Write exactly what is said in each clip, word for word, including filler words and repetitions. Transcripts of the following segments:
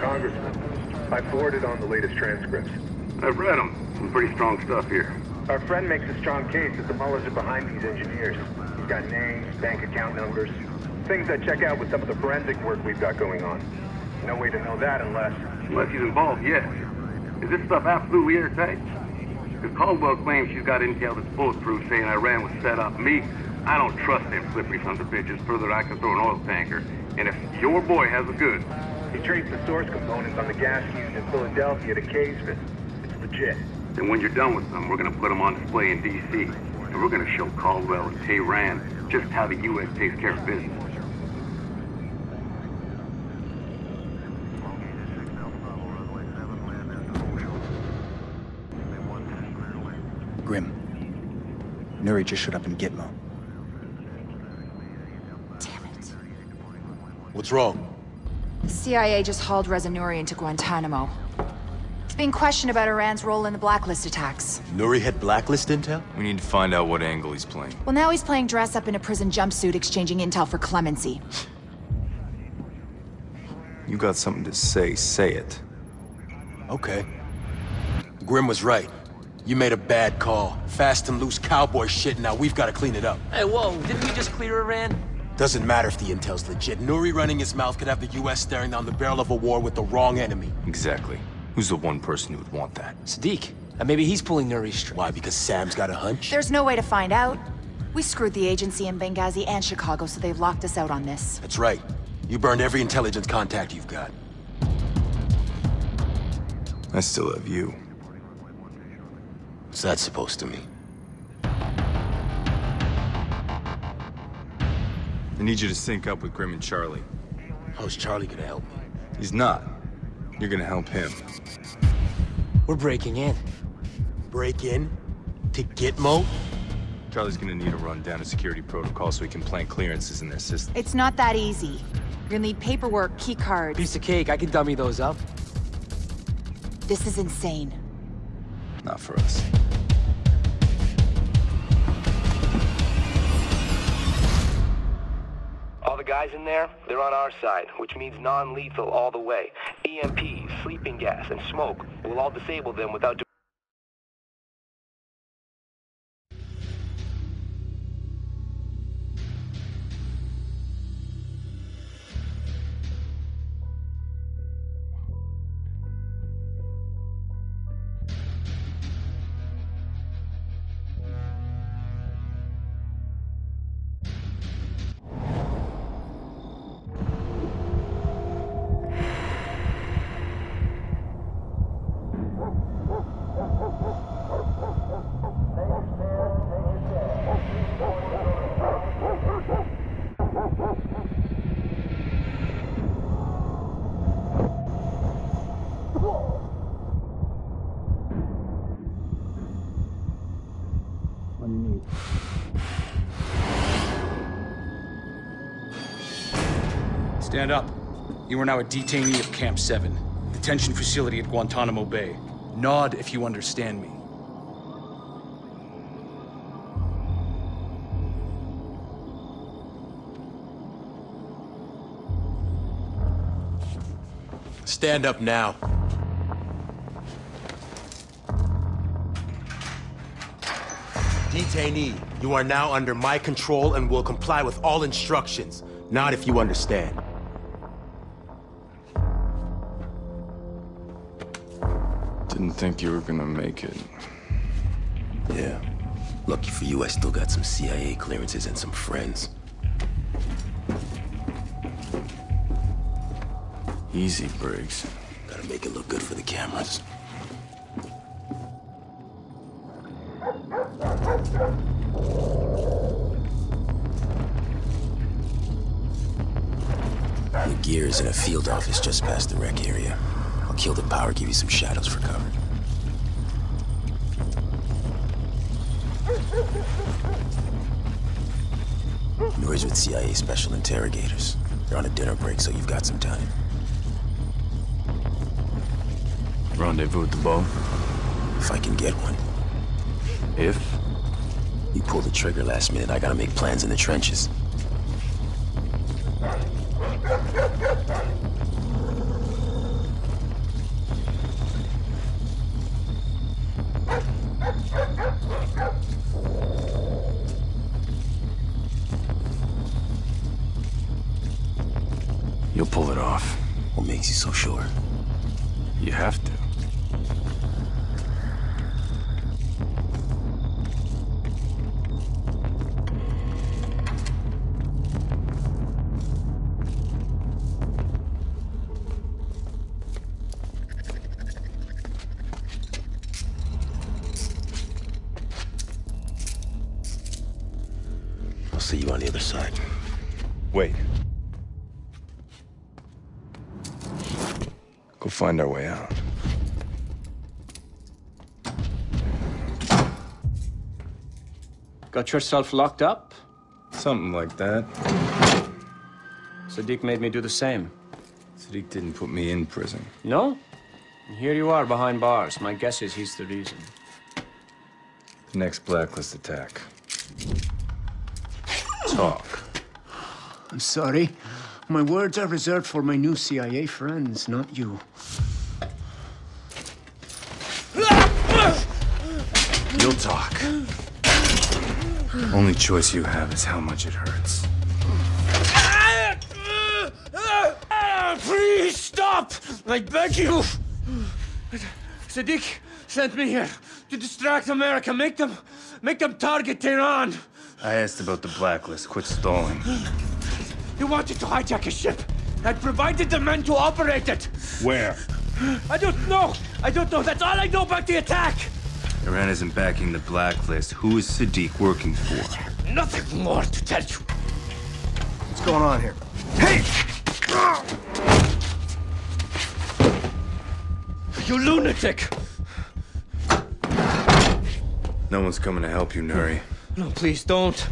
Congressman, I forwarded on the latest transcripts. I've read them. Some pretty strong stuff here. Our friend makes a strong case that the mullahs are behind these engineers. He's got names, bank account numbers, things that check out with some of the forensic work we've got going on. No way to know that unless... Unless he's involved, yes. Is this stuff absolutely airtight? Because Caldwell claims she's got intel that's bulletproof, saying Iran was set up. Me, I don't trust them slippery sons of bitches. Further, I can throw an oil tanker. And if your boy has a good... He traced the source components on the gas used in Philadelphia to Kaysville. It's legit. Then when you're done with them, we're going to put them on display in D C And we're going to show Caldwell and Tehran just how the U S takes care of business. Grim. Nuri just showed up in Gitmo. Damn it. What's wrong? The C I A just hauled Reza Nuri into Guantanamo. He's being questioned about Iran's role in the blacklist attacks. Nuri had blacklist intel? We need to find out what angle he's playing. Well, now he's playing dress up in a prison jumpsuit, exchanging intel for clemency. You got something to say, say it. Okay. Grim was right. You made a bad call. Fast and loose cowboy shit, now we've got to clean it up. Hey, whoa, didn't we just clear Iran? Doesn't matter if the intel's legit. Nuri running his mouth could have the U S staring down the barrel of a war with the wrong enemy. Exactly. Who's the one person who would want that? Sadiq. And maybe he's pulling Nuri's string. Why, because Sam's got a hunch? There's no way to find out. We screwed the agency in Benghazi and Chicago, so they've locked us out on this. That's right. You burned every intelligence contact you've got. I still have you. What's that supposed to mean? I need you to sync up with Grim and Charlie. How's Charlie gonna help me? He's not. You're gonna help him. We're breaking in. Break in? To Gitmo? Charlie's gonna need a rundown of security protocol so he can plant clearances in their system. It's not that easy. You're gonna need paperwork, key cards. Piece of cake, I can dummy those up. This is insane. Not for us. All the guys in there, they're on our side, which means non-lethal all the way. E M Ps, sleeping gas, and smoke will all disable them without... Stand up. You are now a detainee of Camp seven, detention facility at Guantanamo Bay. Nod if you understand me. Stand up now. Detainee, you are now under my control and will comply with all instructions. Nod if you understand. Didn't think you were gonna make it. Yeah. Lucky for you, I still got some C I A clearances and some friends. Easy, Briggs. Gotta make it look good for the cameras. The gear is in a field office just past the rec area. I'll kill the power, give you some shadows for cover. Nuri's with C I A special interrogators. They're on a dinner break, so you've got some time. Rendezvous at the bow? If I can get one. If? You pull the trigger last minute, I gotta make plans in the trenches. You'll pull it off. What makes you so sure? You have to. See you on the other side. Wait. Go find our way out. Got yourself locked up? Something like that. Sadiq made me do the same. Sadiq didn't put me in prison. No? And here you are behind bars. My guess is he's the reason. The next blacklist attack. Talk. I'm sorry. My words are reserved for my new C I A friends, not you. You'll talk. The only choice you have is how much it hurts. Please stop! I beg you! Sadiq sent me here to distract America. Make them, make them target Tehran. I asked about the blacklist. Quit stalling. You wanted to hijack a ship. I provided the men to operate it. Where? I don't know. I don't know. That's all I know about the attack. Iran isn't backing the blacklist. Who is Sadiq working for? Nothing more to tell you. What's going on here? Hey! You lunatic! No one's coming to help you, Nuri. No, please don't.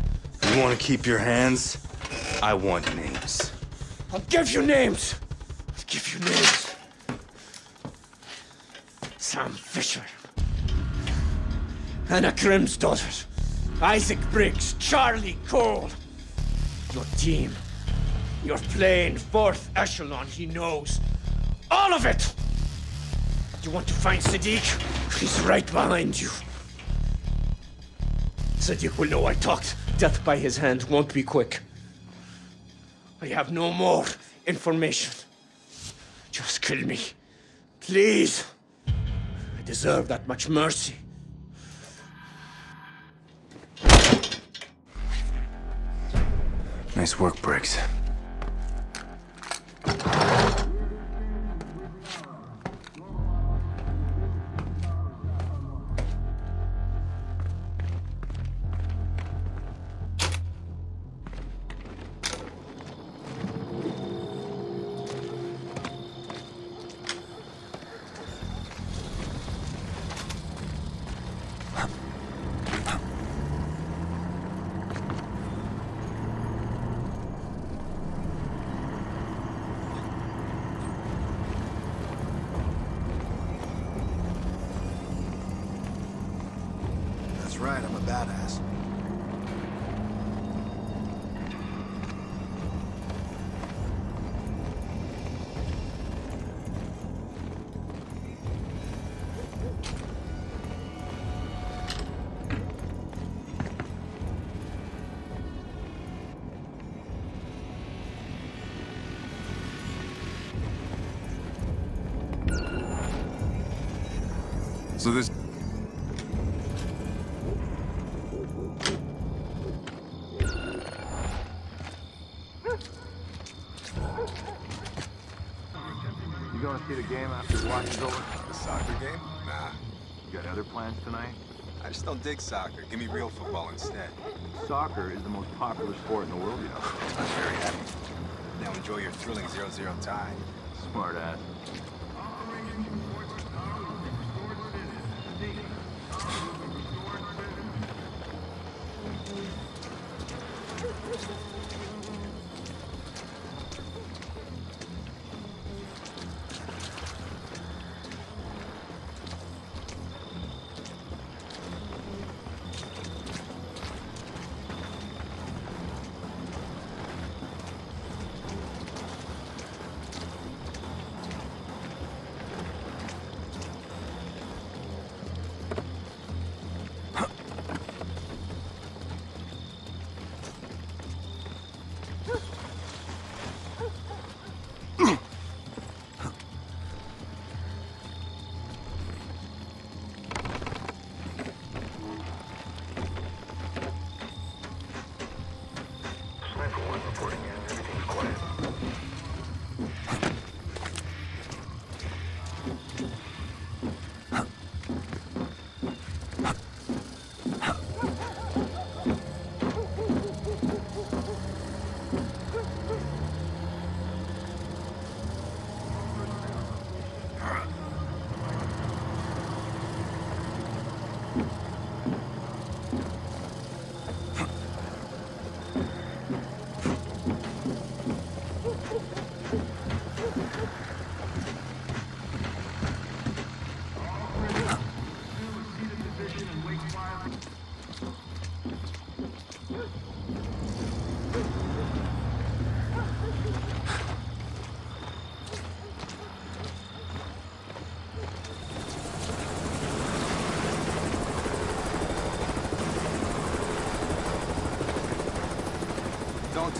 You want to keep your hands? I want names. I'll give you names. I'll give you names. Sam Fisher. Anna Krim's daughters. Isaac Briggs. Charlie Cole. Your team. Your plane. Fourth echelon. He knows. All of it! You want to find Sadiq? He's right behind you. Sadiq will know I talked. Death by his hand won't be quick. I have no more information. Just kill me. Please. I deserve that much mercy. Nice work, Briggs. Right, I'm a badass. So this game after watching over? The soccer game? Nah. You got other plans tonight? I just don't dig soccer. Give me real football instead. Soccer is the most popular sport in the world, you know. I'm very happy. Now enjoy your thrilling zero zero tie. Smart ass.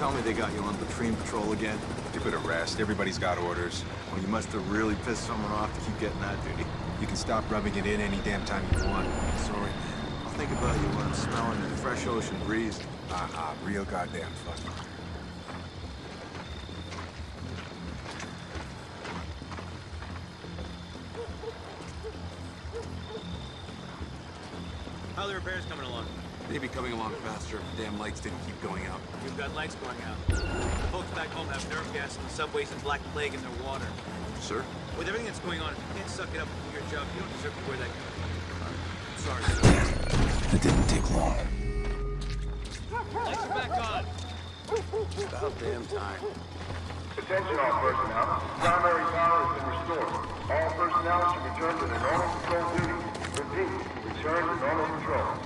tell me they got you on latrine patrol again? Stupid arrest. Everybody's got orders. Well, you must have really pissed someone off to keep getting that duty. You can stop rubbing it in any damn time you want. Sorry. I'll think about you when I'm smelling the fresh ocean breeze. Uh-huh. Real goddamn fun. How are the repairs coming along? They'd be coming along faster if the damn lights didn't keep going out. We've got lights going out. The folks back home have nerve gas in the subways and black plague in their water. Sir? With everything that's going on, if you can't suck it up and do your job, you don't deserve to wear that gun. Sorry, sir. It didn't take long. Lights are back on. It's about damn time. Attention all personnel. Primary power has been restored. All personnel should return to their normal control duty. Repeat, return to normal control.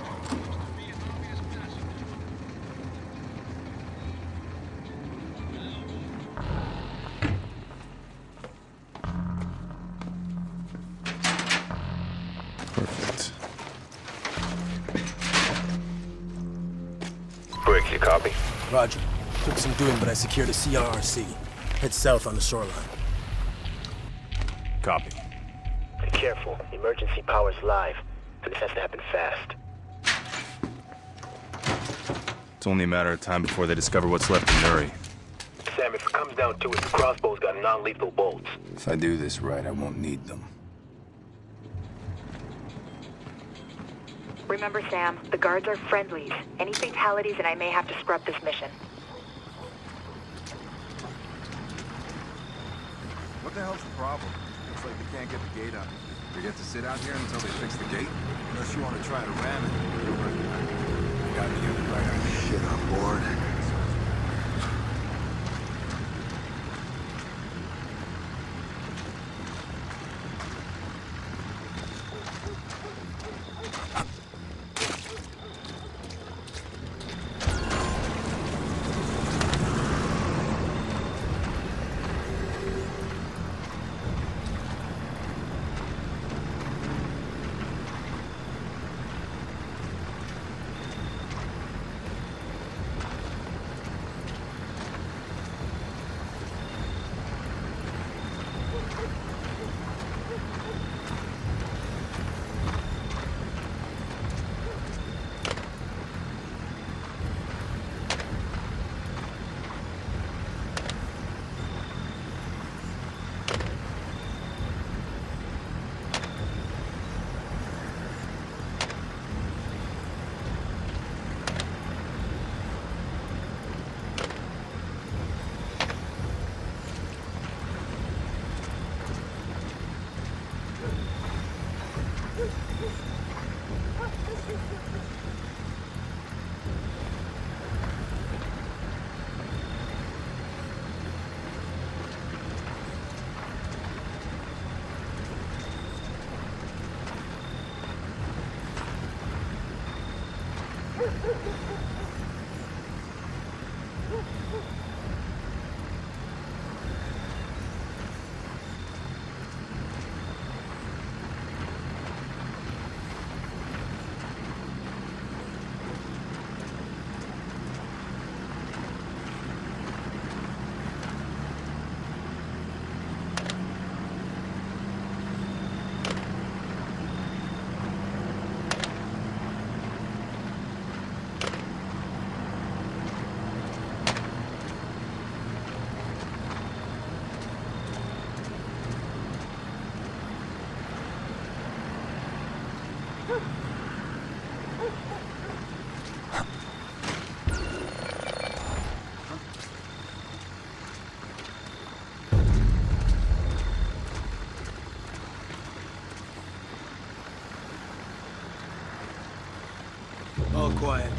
Roger. Took some doing, but I secured a C R R C. Head south on the shoreline. Copy. Be careful. Emergency power's live. But this has to happen fast. It's only a matter of time before they discover what's left of Nuri. Sam, if it comes down to it, the crossbow's got non-lethal bolts. If I do this right, I won't need them. Remember, Sam, the guards are friendlies. Any fatalities and I may have to scrub this mission. What the hell's the problem? Looks like they can't get the gate up. We get to sit out here until they fix the gate? Unless you want to try to ram it. We gotta get the right shit on board. All quiet.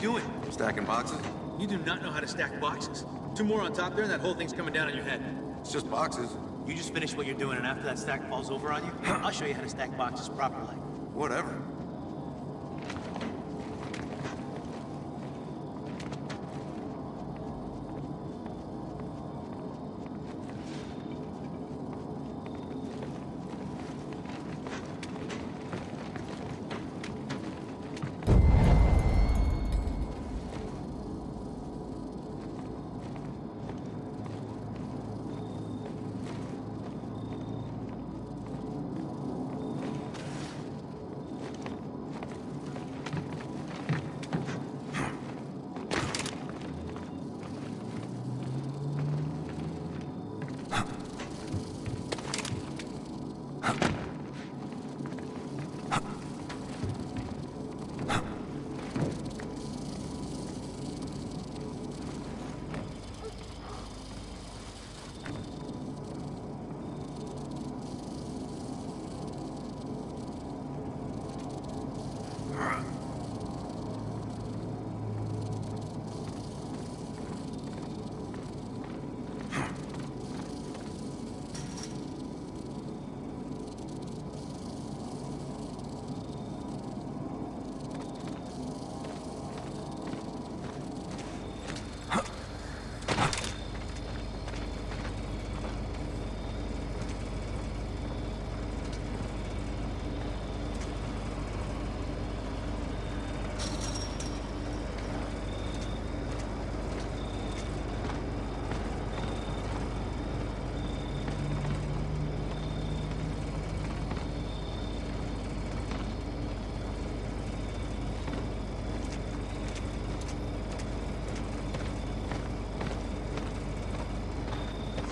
you doing? Stacking boxes? You do not know how to stack boxes. Two more on top there and that whole thing's coming down on your head. It's just boxes. You just finish what you're doing and after that stack falls over on you, I'll show you how to stack boxes properly. Whatever.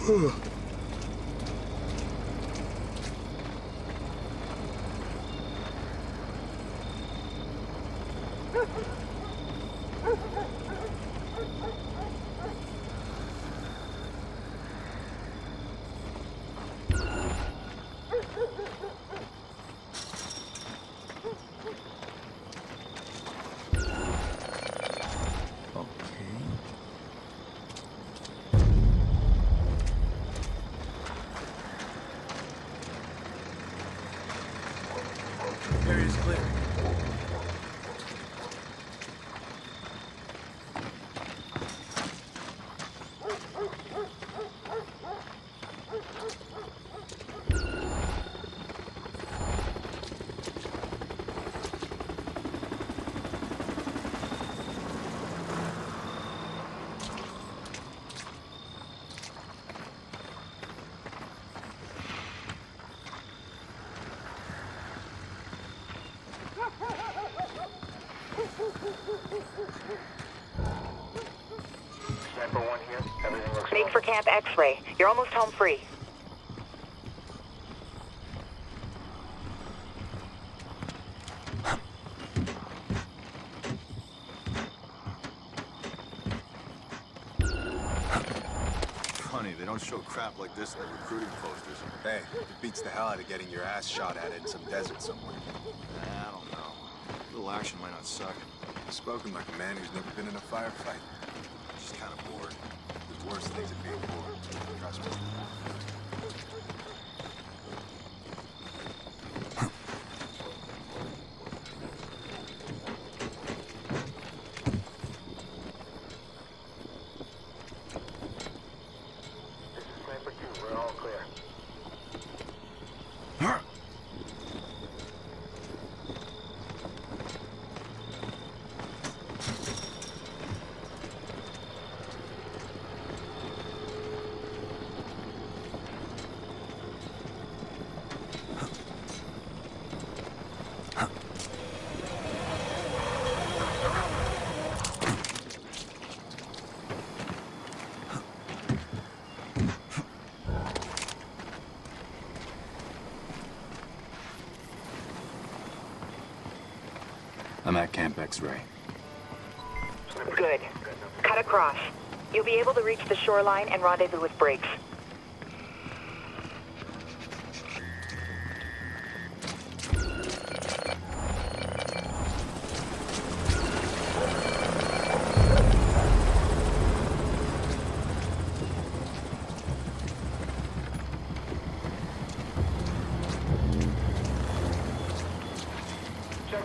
Ugh. Make for Camp X-Ray. You're almost home free. Funny, they don't show crap like this in the recruiting posters. Hey, it beats the hell out of getting your ass shot at in some desert somewhere. Nah, I don't know. A little action might not suck. Spoken like a man who's never been in a firefight. Just kind of bored. The worst things of being bored. Trust me. I'm at Camp X-Ray. Good. Cut across. You'll be able to reach the shoreline and rendezvous with Briggs.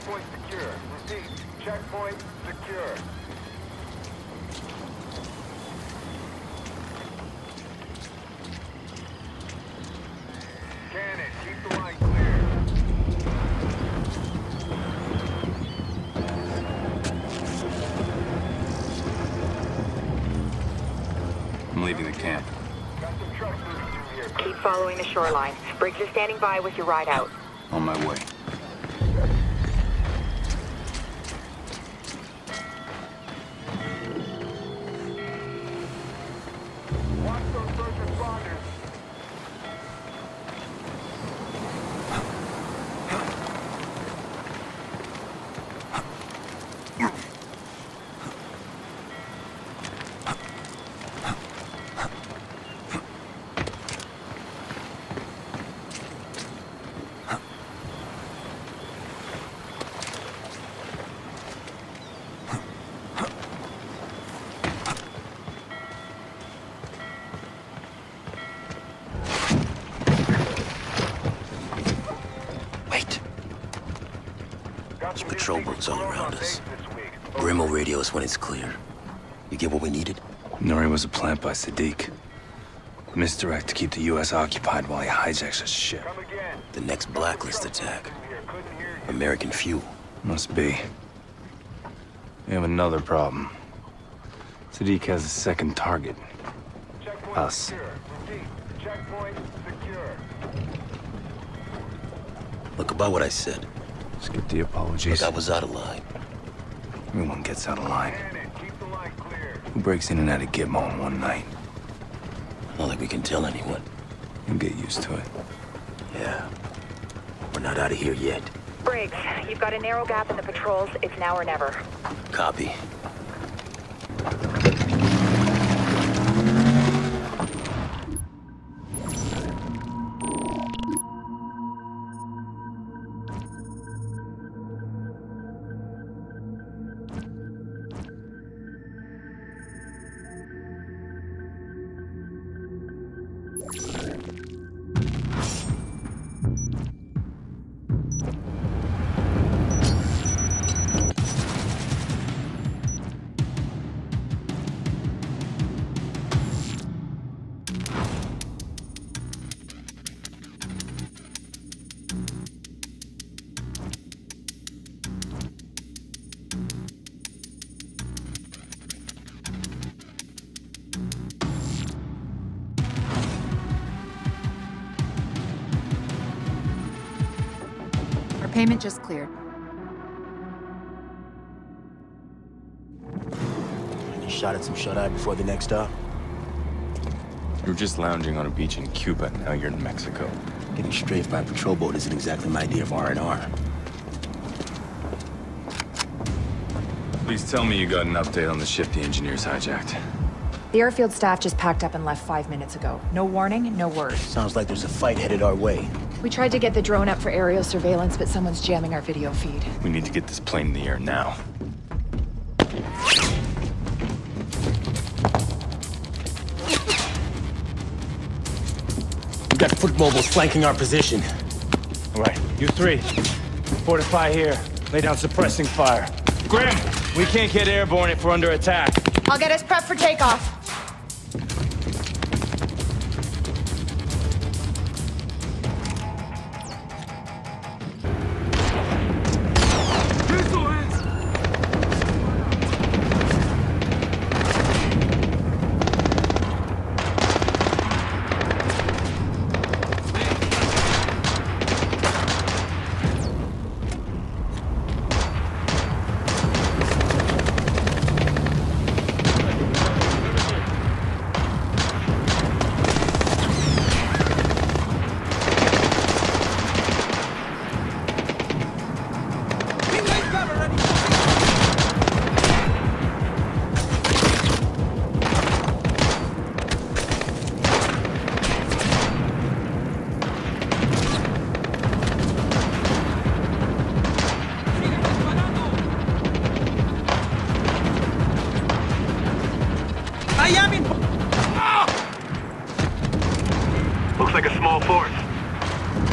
Checkpoint secure. Repeat. Checkpoint secure. Cannon, keep the line clear. I'm leaving the camp. Got some trucks moving through here. Keep following the shoreline. Briggs is standing by with your ride out. On my way. Patrol boats all around us. Grim will radio us when it's clear. You get what we needed? Nuri was a plant by Sadiq. Misdirect to keep the U S occupied while he hijacks a ship. The next blacklist attack. American fuel. Must be. We have another problem. Sadiq has a second target. Us. Look, about what I said. Skip the apologies. Look, I was out of line. Everyone gets out of line. Keep the line clear. Who breaks in and out of Gitmo in one night? Not like we can tell anyone. You'll get used to it. Yeah. We're not out of here yet. Briggs, you've got a narrow gap in the patrols. It's now or never. Copy. Payment just cleared. You shot at some shut-eye before the next stop? You were just lounging on a beach in Cuba, now you're in Mexico. Getting strafed by a patrol boat isn't exactly my idea of R and R. Please tell me you got an update on the ship the engineers hijacked. The airfield staff just packed up and left five minutes ago. No warning, no word. Sounds like there's a fight headed our way. We tried to get the drone up for aerial surveillance, but someone's jamming our video feed. We need to get this plane in the air now. We've got foot mobiles flanking our position. All right, you three, fortify here. Lay down suppressing fire. Grim, we can't get airborne if we're under attack. I'll get us prepped for takeoff.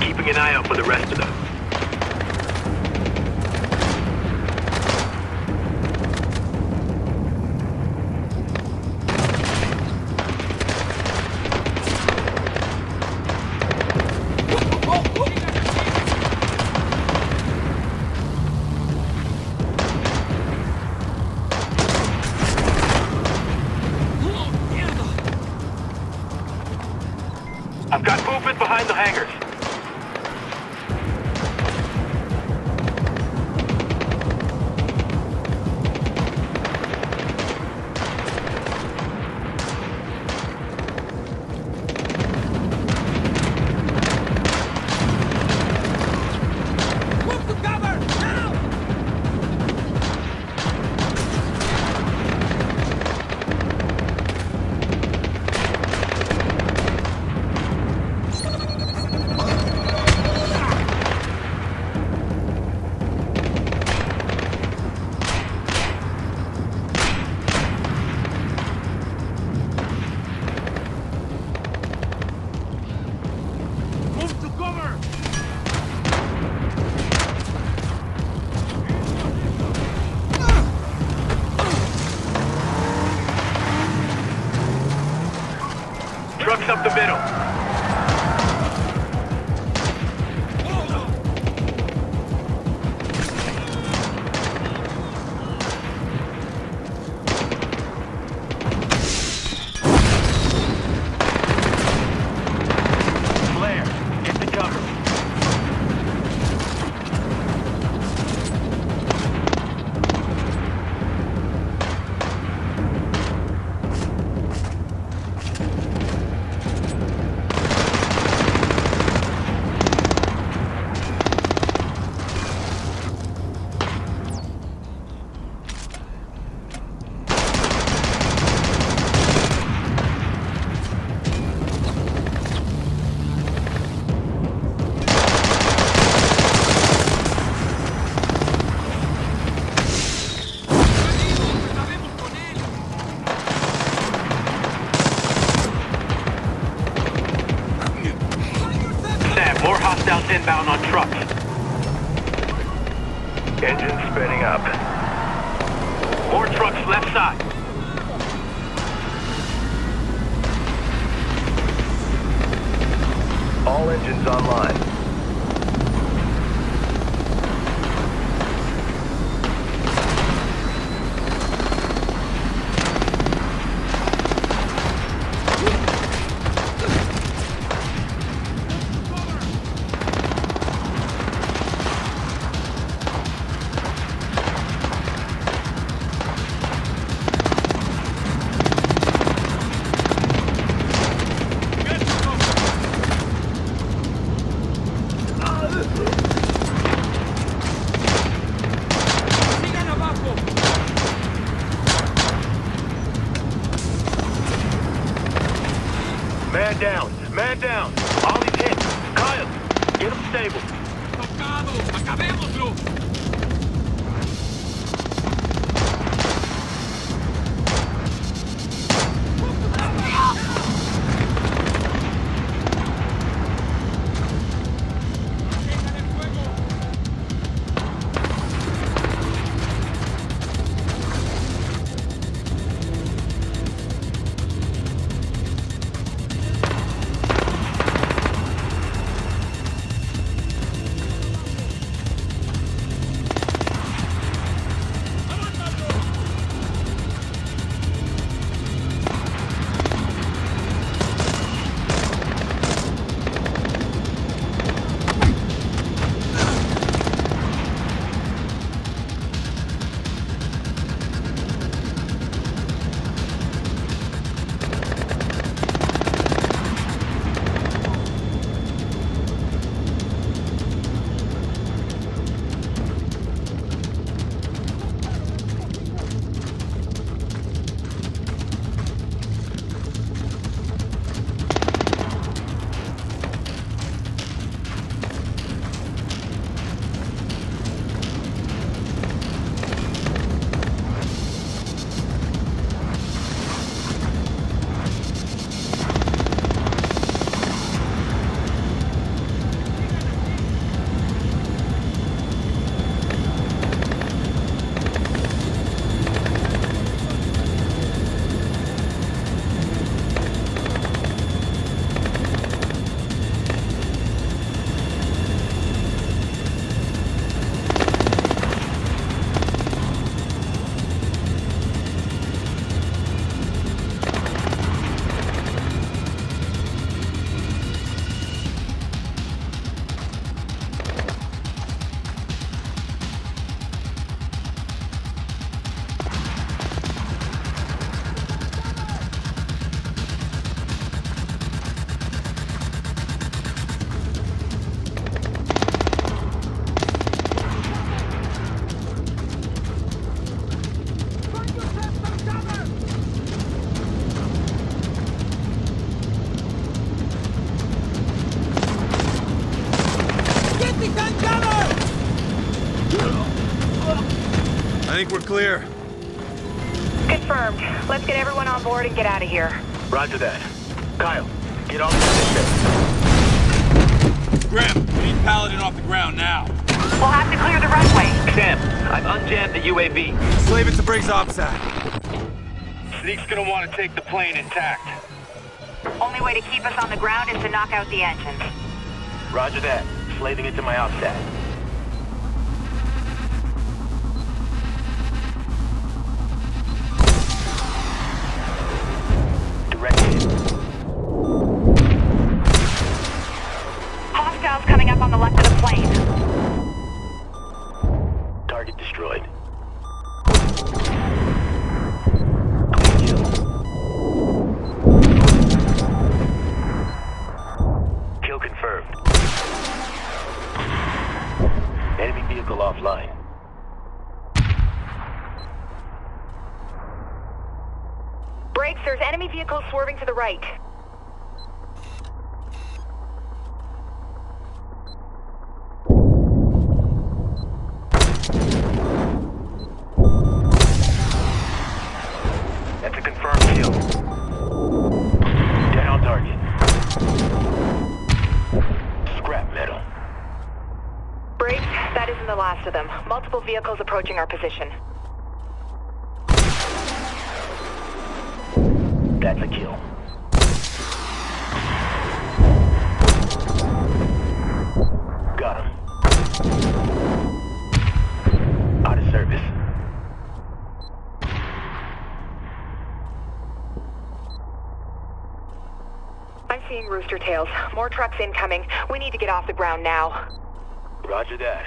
Keeping an eye out for the rest of them. find the hangars. Up the middle. Inbound on trucks. Engines spinning up. More trucks left side. All engines online. think we're clear. Confirmed. Let's get everyone on board and get out of here. Roger that. Kyle, get off the ship. Grim, we need Paladin off the ground now. We'll have to clear the runway. Sam, I've unjammed the U A V. Slave it to Briggs' op sat. Sneak's gonna want to take the plane intact. Only way to keep us on the ground is to knock out the engines. Roger that. Slaving it to my op sat. Hostiles coming up on the left of the plane. Target destroyed. Kill. Kill confirmed. Enemy vehicle offline. Brakes, there's enemy vehicles swerving to the right. Of them. Multiple vehicles approaching our position. That's a kill. Got him. Out of service. I'm seeing rooster tails. More trucks incoming. We need to get off the ground now. Roger that.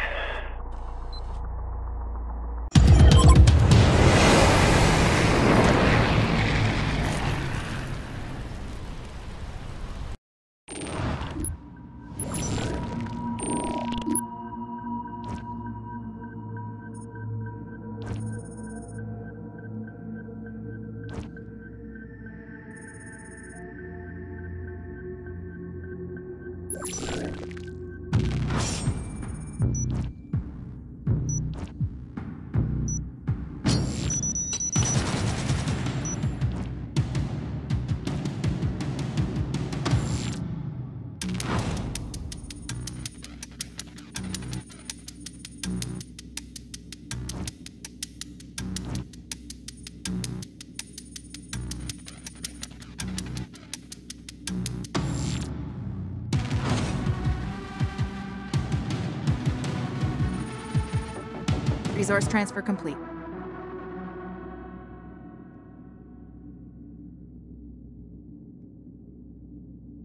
Resource transfer complete.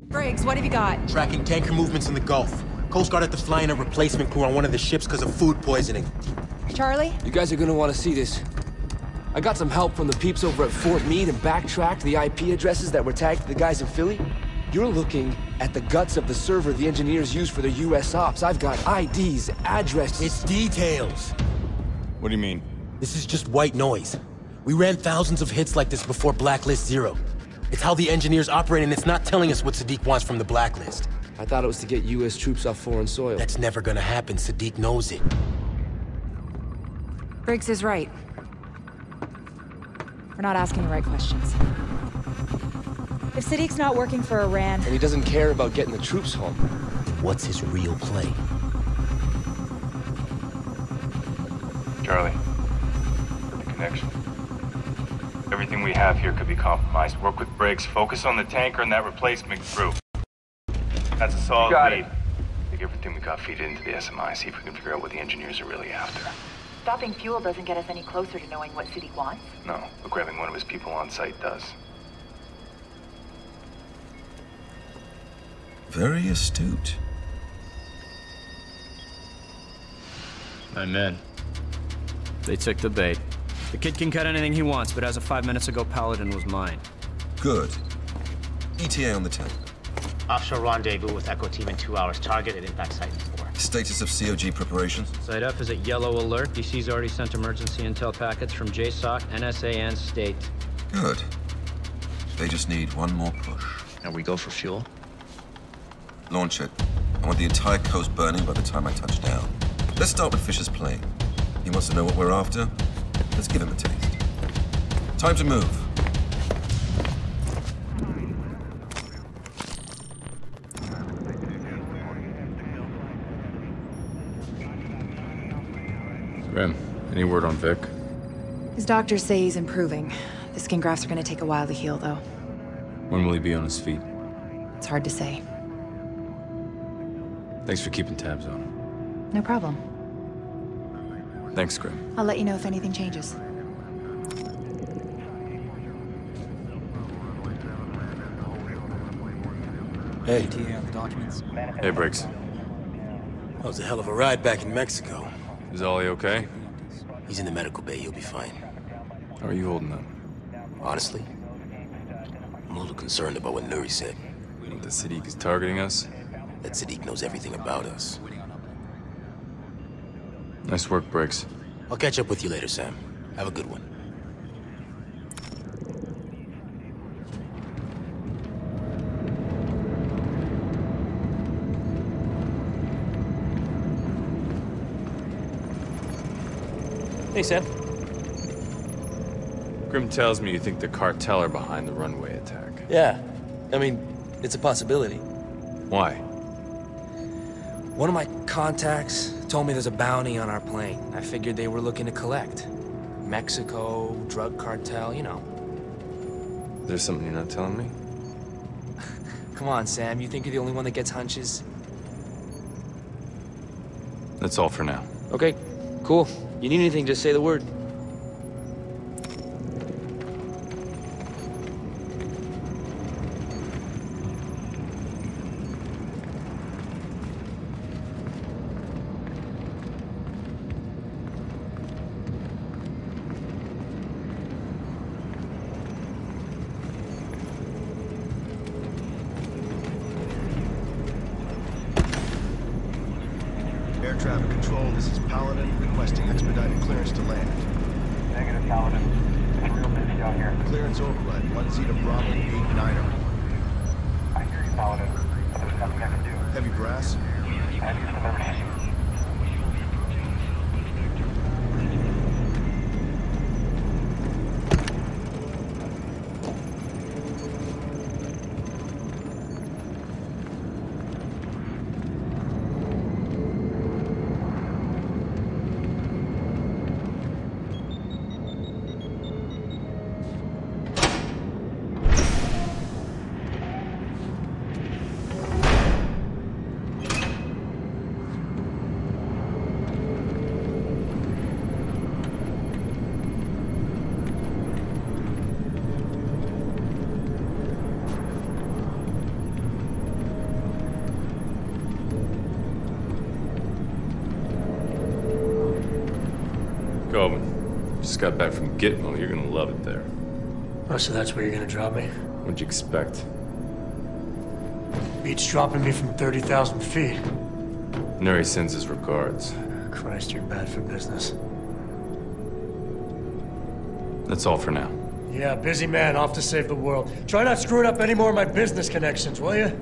Briggs, what have you got? Tracking tanker movements in the Gulf. Coast Guard had to fly in a replacement crew on one of the ships because of food poisoning. Charlie? You guys are gonna want to see this. I got some help from the peeps over at Fort Meade and backtracked the I P addresses that were tagged to the guys in Philly. You're looking at the guts of the server the engineers use for their U S ops. I've got I Ds, addresses... It's details! What do you mean? This is just white noise. We ran thousands of hits like this before Blacklist Zero. It's how the engineers operate, and it's not telling us what Sadiq wants from the Blacklist. I thought it was to get U S troops off foreign soil. That's never gonna happen. Sadiq knows it. Briggs is right. We're not asking the right questions. If Sadiq's not working for Iran... And he doesn't care about getting the troops home. What's his real play? Charlie, the connection. Everything we have here could be compromised. Work with Briggs, focus on the tanker and that replacement crew. That's a solid lead. Take everything we got, feed it into the S M I, see if we can figure out what the engineers are really after. Stopping fuel doesn't get us any closer to knowing what Sadiq wants. No, but grabbing one of his people on site does. Very astute. I'm in. They took the bait. The kid can cut anything he wants, but as of five minutes ago, Paladin was mine. Good. E T A on the tank. Offshore rendezvous with Echo Team in two hours. Target at impact site four. Status of C O G preparations? Site F is at yellow alert. D C's already sent emergency intel packets from J SOC, N S A, and State. Good. They just need one more push. And we go for fuel? Launch it. I want the entire coast burning by the time I touch down. Let's start with Fisher's plane. He wants to know what we're after. Let's give him a taste. Time to move. Grim, any word on Vic? His doctors say he's improving. The skin grafts are going to take a while to heal, though. When will he be on his feet? It's hard to say. Thanks for keeping tabs on him. No problem. Thanks, Grim. I'll let you know if anything changes. Hey. Hey, Briggs. That was a hell of a ride back in Mexico. Is Ollie okay? He's in the medical bay. He'll be fine. How are you holding up? Honestly, I'm a little concerned about what Nuri said. That Sadiq is targeting us? That Sadiq knows everything about us. Nice work, Briggs. I'll catch up with you later, Sam. Have a good one. Hey, Sam. Grim tells me you think the cartel are behind the runway attack. Yeah. I mean, it's a possibility. Why? One of my contacts told me there's a bounty on our plane. I figured they were looking to collect. Mexico, drug cartel, you know. There's something you're not telling me? Come on, Sam. You think you're the only one that gets hunches? That's all for now. Okay. Cool. You need anything, just say the word. Air traffic control, this is Paladin requesting expedited clearance to land. Negative, Paladin. It's real busy out here. Clearance override, one Zeta Bravo, eight niner. I hear you, Paladin. There's nothing I can do. Heavy brass? Heavy as I've ever seen. Just got back from Gitmo. You're gonna love it there. Oh, so that's where you're gonna drop me? What'd you expect? Beach dropping me from thirty thousand feet. Nuri sends his regards. Christ, you're bad for business. That's all for now. Yeah, busy man, off to save the world. Try not screwing up any more of my business connections, will you?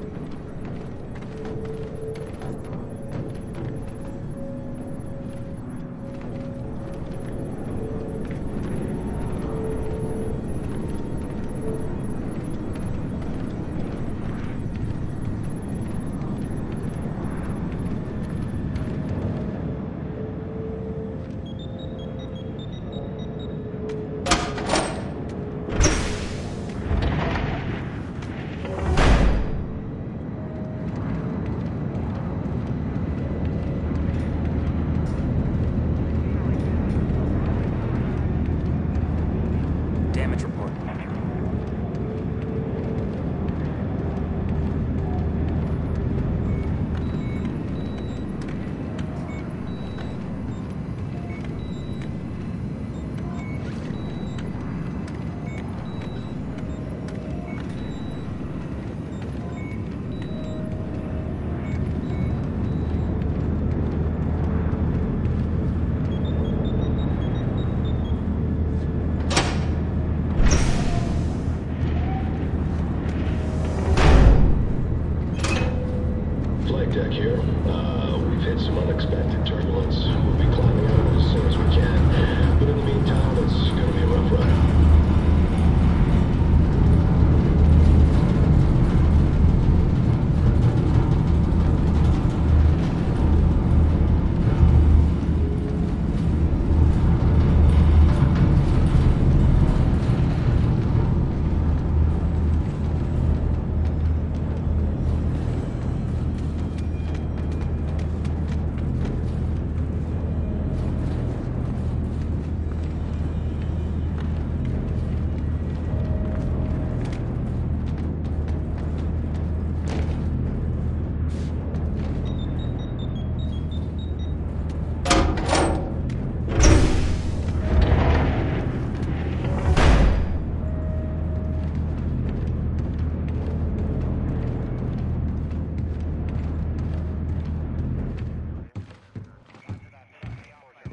Deck here. Uh, We've hit some unexpected turbulence. We'll be climbing out of it as soon as we can. But in the meantime, it's going to be a rough ride.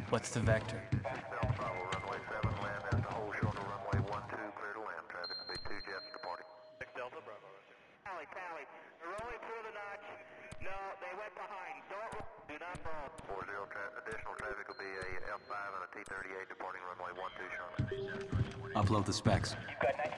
What's the vector? Upload the specs. You've got